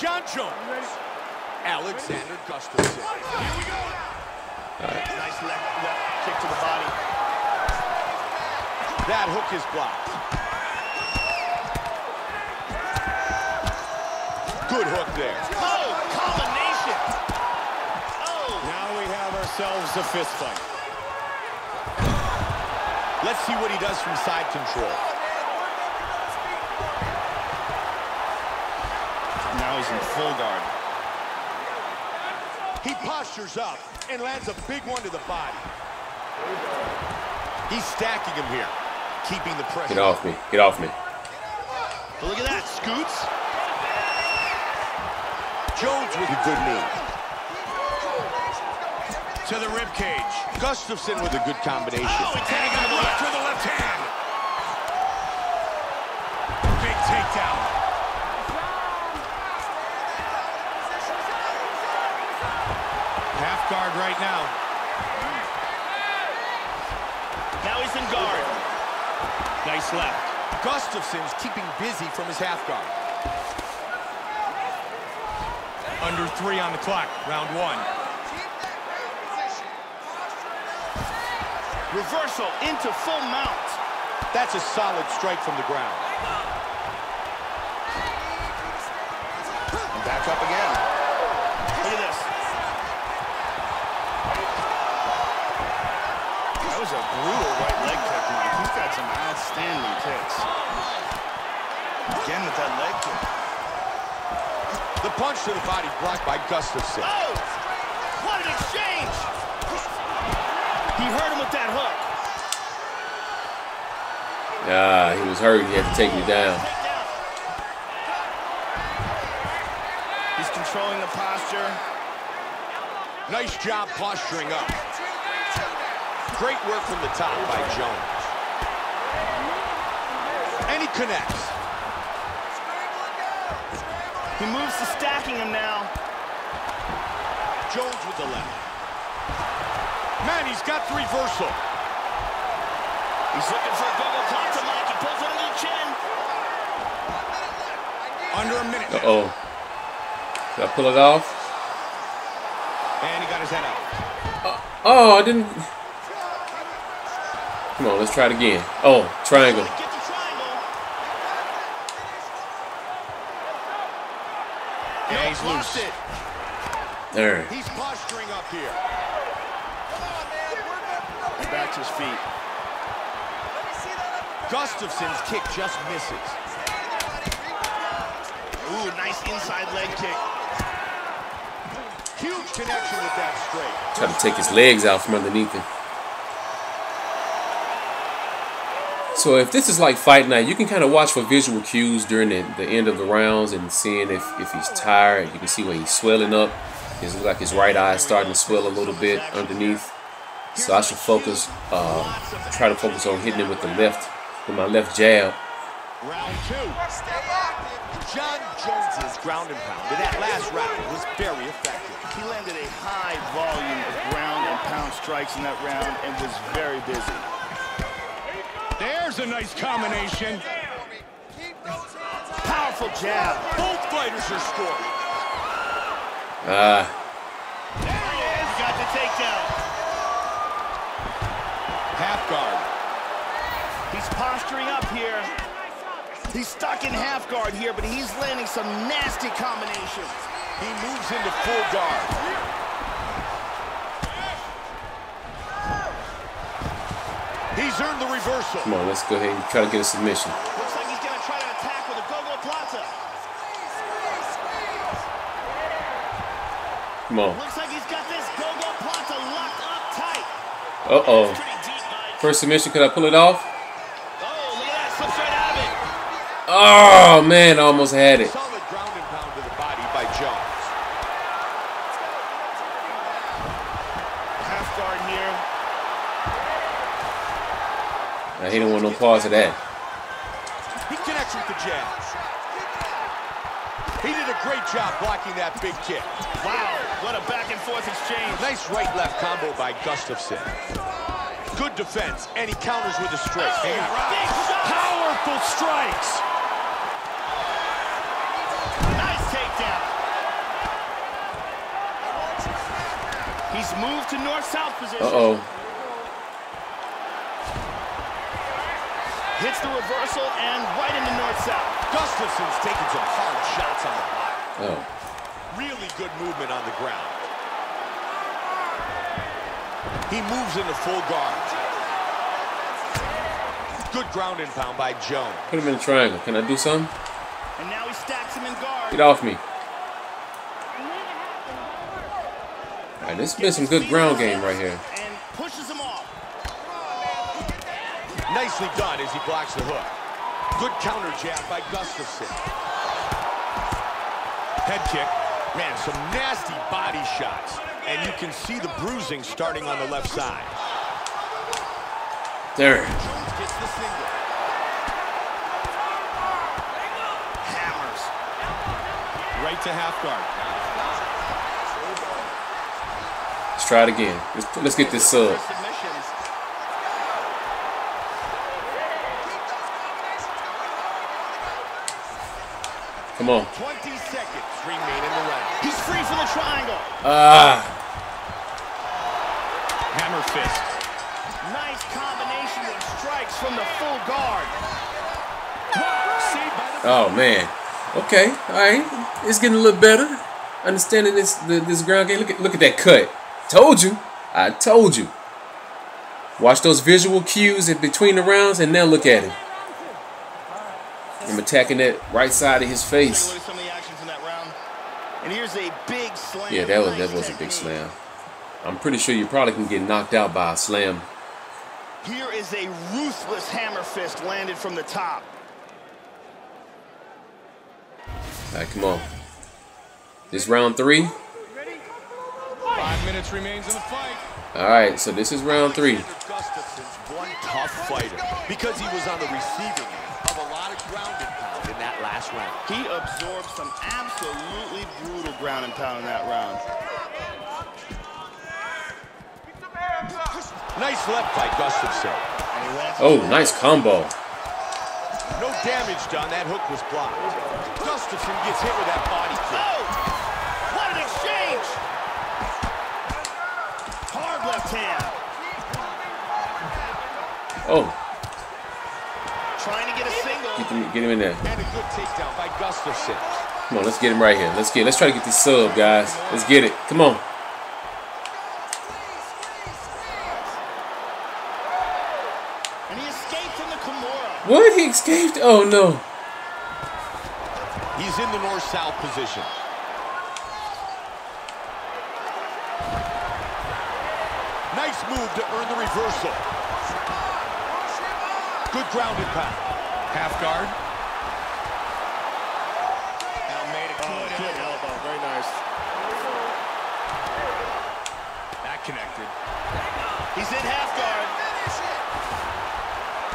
Jon Jones. Alexander Gustafsson. Here we go. Nice left kick to the body. That hook is blocked. Good hook there. Oh, combination. Oh. Now we have ourselves a fist fight. Let's see what he does from side control. Now he's in full guard. He postures up and lands a big one to the body. He's stacking him here, keeping the pressure. Get off me. Get off me. But look at that, Scoots. Jones with a good knee. To the ribcage. Gustafsson with a good combination. Oh, he's taking him left with the left hand. Big takedown. Half guard right now. Now he's in guard. Nice left. Gustafsson's keeping busy from his half guard. Under 3 on the clock, round 1. Reversal into full mount. That's a solid strike from the ground. And back up again. Look at this. That was a brutal right leg technique. He's got some outstanding kicks. Again with that leg kick. The punch to the body blocked by Gustafsson. Oh! What an exchange! He hurt him with that hook. Ah, he was hurt. He had to take me down. He's controlling the posture. Nice job posturing up. Great work from the top by Jones. And he connects. He moves to stacking him now. Jones with the left. Man, he's got the reversal. He's looking for a double counter. He pulls it on the chin. Under a minute. Uh-oh. Did I pull it off? And he got his head out. Oh, I didn't. Come on, let's try it again. Oh, triangle. He's loose. There. He's posturing up here. He backs his feet. Gustafsson's kick just misses. Ooh, nice inside leg kick. Huge connection with that straight. Trying to take his legs out from underneath him. So if this is like Fight Night, you can kind of watch for visual cues during the end of the rounds and seeing if he's tired. You can see where he's swelling up. It looks like his right eye is starting to swell a little bit underneath. So I should focus, try to focus on hitting him with the left, with my left jab. Round 2. Jon Jones's ground and pound in that last round was very effective. He landed a high volume of ground and pound strikes in that round and was very busy. There's a nice combination. Powerful jab. Both fighters are scoring. There he is. Got the takedown. Half guard. He's posturing up here. He's stuck in half guard here, but he's landing some nasty combinations. He moves into full guard. He's earned the reversal. Come on, let's go ahead and try to get a submission. Looks like he's going to try to attack with a go-go plata. Come on. Looks like he's got this go-go plata locked up tight. Uh-oh. First submission, could I pull it off? Oh, look at that, slips right out of it. Oh, man, I almost had it. Solid ground and pound to the body by Jones. Half guard here. He didn't want no pause of that. He connects with the jab. He did a great job blocking that big kick. Wow, what a back-and-forth exchange. Nice right-left combo by Gustafsson. Good defense, and he counters with a straight. Oh, powerful strikes. Nice takedown. Move to north-south position. Uh-oh. Hits the reversal and right into north-south. Gustafsson's taking some hard shots on the block. Oh. Really good movement on the ground. He moves into full guard. Good ground and pound by Jones. Put him in a triangle. Can I do something? And now he stacks him in guard. Get off me. Alright, this has been some good ground game right here. And pushes him off. Nicely done as he blocks the hook. Good counter jab by Gustafsson. Head kick. Man, some nasty body shots. And you can see the bruising starting on the left side. There. Jones gets the single. Hammers. Right to half guard. Let's try it again. Let's get this sub. Come on. 20 seconds remain in the round. He's free for the triangle. Ah. Hammer fist. Nice combination of strikes from the full guard. Oh, man. Okay. All right. It's getting a little better. Understanding this ground game. Look at that cut. Told you. I told you. Watch those visual cues in between the rounds and now look at it. I'm attacking that right side of his face. Yeah, that was a big slam. I'm pretty sure you probably can get knocked out by a slam. Here is a ruthless hammer fist landed from the top. All right, come on. This round three. 5 minutes remains in the fight. All right, so this is round three. Gustafsson's one tough fighter because he was on the receiving end of a lot of ground and pound in that last round. He absorbed some absolutely brutal ground and pound in that round. Nice left by Gustafsson. Oh, nice combo. No damage done. That hook was blocked. Gustafsson gets hit with that body kick. Oh, what an exchange! Hard left hand. Oh. Trying to get a single. Get him in there. And a good takedown by Gustafsson. Come on, let's get him right here. Let's try to get this sub, guys. Let's get it. Come on. What? He escaped? Oh, no. He's in the north-south position. Nice move to earn the reversal. Good grounded pound. Half guard. Now made a good elbow. Very nice. Not connected. He's in half guard.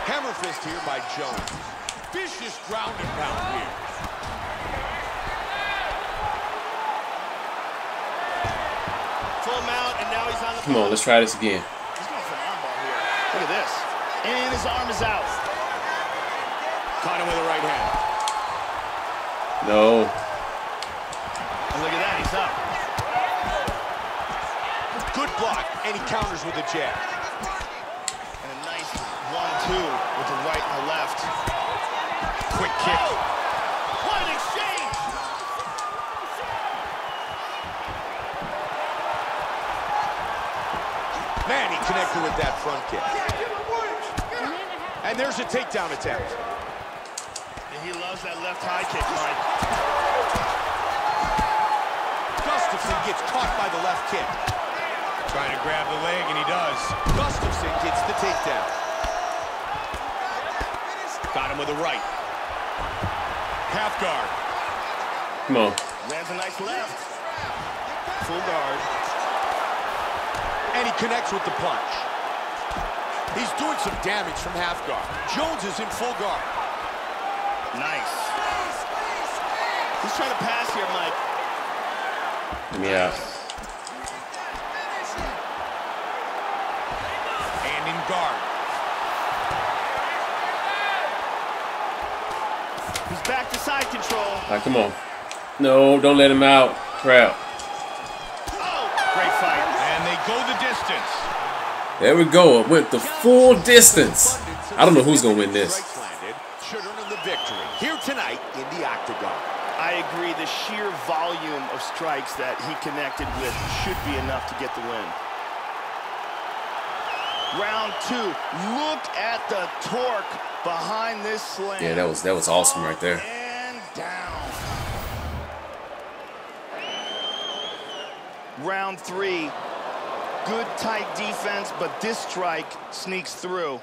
Hammer fist here by Jones. Vicious ground and pound here. Full mount, and now he's on the Come on, let's try this again. He's going for an armbar here. Look at this. And his arm is out. Caught him with a right hand. No. And look at that, he's up. Good block, and he counters with a jab. Two with the right and the left. Quick kick. Oh, what an exchange! Man, he connected with that front kick. And there's a takedown attempt. And he loves that left high kick line. Gustafsson gets caught by the left kick. Trying to grab the leg, and he does. Gustafsson gets the takedown. Got him with a right. Half guard. Come on. Lands a nice left. Full guard. And he connects with the punch. He's doing some damage from half guard. Jones is in full guard. Nice. He's trying to pass here, Mike. Yeah. And in guard. He's back to side control. All right, come on. No, don't let him out. Crap. Oh, great fight. And they go the distance. There we go. It went the full distance. I don't know who's going to win this. Should earn the victory here tonight in the octagon. I agree. The sheer volume of strikes that he connected with should be enough to get the win. Round two. Look at the torque behind this slam. Yeah, that was awesome right there. And down. Round three. Good tight defense, but this strike sneaks through.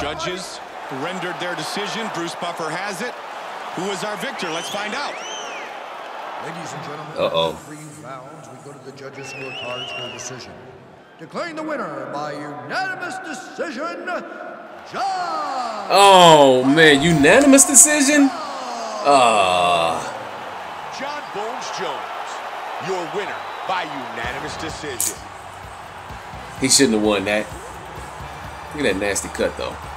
Judges rendered their decision. Bruce Buffer has it. Who is our victor? Let's find out. Ladies and gentlemen, three rounds, we go to the judges' scorecards for a decision. Declaring the winner by unanimous decision, Jon. Oh man, unanimous decision? Jon Bones Jones, your winner by unanimous decision. He shouldn't have won that. Look at that nasty cut though.